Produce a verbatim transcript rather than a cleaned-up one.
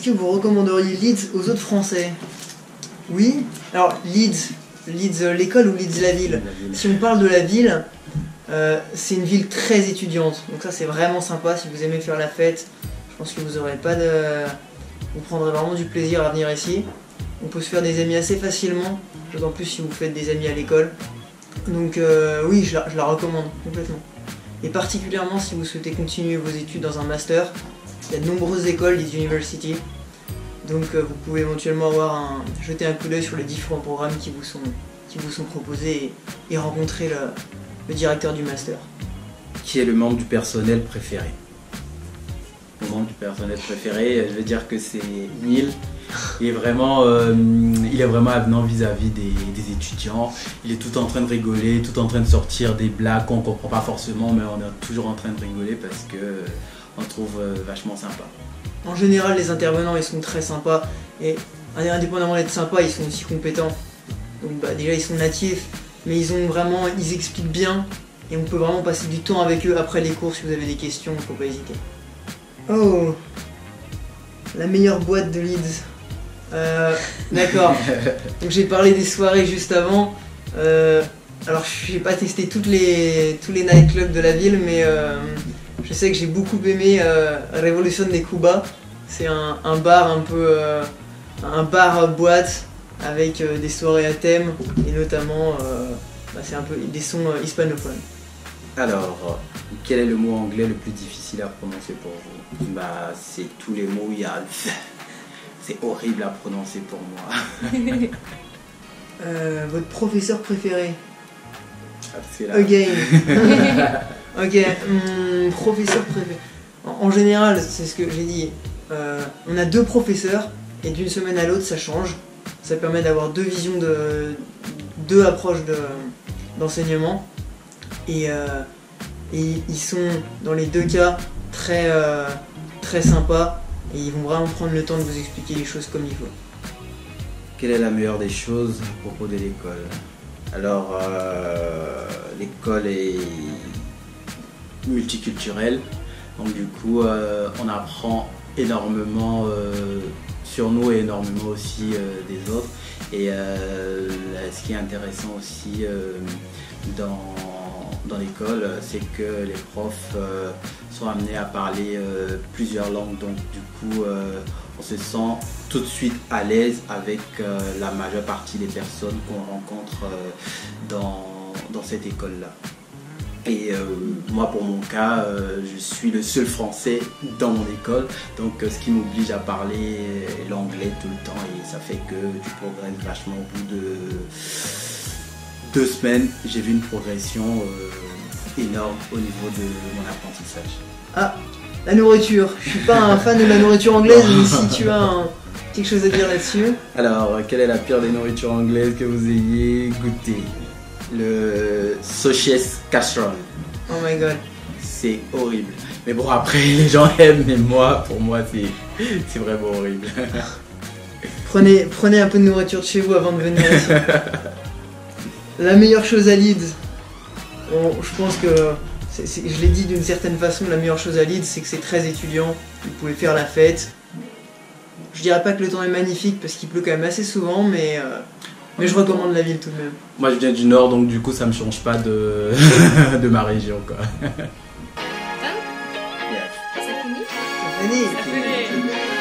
est-ce que vous recommanderiez Leeds aux autres Français? Oui. Alors, Leeds, Leeds l'école ou Leeds la ville? Si on parle de la ville, euh, c'est une ville très étudiante. Donc ça, c'est vraiment sympa. Si vous aimez faire la fête, je pense que vous aurez pas de... vous prendrez vraiment du plaisir à venir ici. On peut se faire des amis assez facilement, d'autant plus si vous faites des amis à l'école. Donc euh, oui, je la, je la recommande complètement. Et particulièrement si vous souhaitez continuer vos études dans un master, il y a de nombreuses écoles, des universities. Donc euh, vous pouvez éventuellement avoir un, jeter un coup d'œil sur les différents programmes qui vous sont, qui vous sont proposés et, et rencontrer le, le directeur du master. Qui est le membre du personnel préféré? Mon membre du personnel préféré, je veux dire que c'est Neil. Il est vraiment, euh, il est vraiment avenant vis-à-vis des, des étudiants. Il est tout en train de rigoler, tout en train de sortir des blagues qu'on ne comprend pas forcément, mais on est toujours en train de rigoler parce qu'on trouve euh, vachement sympa. En général, les intervenants, ils sont très sympas. Et indépendamment d'être sympas, ils sont aussi compétents. Donc bah, déjà, ils sont natifs, mais ils ont vraiment, ils expliquent bien. Et on peut vraiment passer du temps avec eux après les cours. Si vous avez des questions, il ne faut pas hésiter. Oh, la meilleure boîte de Leeds. Euh, D'accord. Donc j'ai parlé des soirées juste avant. Euh, alors je n'ai pas testé toutes les, tous les nightclubs de la ville, mais euh, je sais que j'ai beaucoup aimé euh, Revolution de Cuba. C'est un, un bar un peu, euh, un bar boîte avec euh, des soirées à thème et notamment euh, bah, c'est un peu des sons euh, hispanophones. Alors, quel est le mot anglais le plus difficile à prononcer pour vous? Bah, c'est tous les mots il y a. C'est horrible à prononcer pour moi. euh, votre professeur préféré? Ah, c'est là. Again. Ok, hum, professeur préféré. En, en général, c'est ce que j'ai dit. Euh, on a deux professeurs et d'une semaine à l'autre, ça change. Ça permet d'avoir deux visions, de, deux approches de, d'enseignement. Et, euh, et ils sont dans les deux cas très, euh, très sympas et ils vont vraiment prendre le temps de vous expliquer les choses comme il faut. Quelle est la meilleure des choses à propos de l'école? Alors, euh, l'école est multiculturelle, donc du coup euh, on apprend énormément euh, sur nous et énormément aussi euh, des autres. Et euh, ce qui est intéressant aussi euh, dans dans l'école, c'est que les profs euh, sont amenés à parler euh, plusieurs langues, donc du coup euh, on se sent tout de suite à l'aise avec euh, la majeure partie des personnes qu'on rencontre euh, dans, dans cette école-là. Et euh, moi pour mon cas, euh, je suis le seul français dans mon école, donc euh, ce qui m'oblige à parler l'anglais tout le temps et ça fait que je progresse vachement au bout de... Deux semaines, j'ai vu une progression euh, énorme au niveau de mon apprentissage. Ah, la nourriture. Je suis pas un fan de la nourriture anglaise, mais si tu as un, quelque chose à dire là-dessus. Alors, quelle est la pire des nourritures anglaises que vous ayez goûté? Le sausage casserole. Oh my god. C'est horrible. Mais bon, après, les gens aiment, mais moi, pour moi, c'est vraiment horrible. prenez, prenez un peu de nourriture de chez vous avant de venir ici. La meilleure chose à Leeds, bon, je pense que, c'est, c'est, je l'ai dit d'une certaine façon, la meilleure chose à Leeds, c'est que c'est très étudiant, vous pouvez faire la fête. Je dirais pas que le temps est magnifique parce qu'il pleut quand même assez souvent, mais, euh, mais je recommande la ville tout de même. Moi je viens du nord, donc du coup ça me change pas de, de ma région, quoi. Hein? Yeah. Ça finit? Ça finit. Ça finit.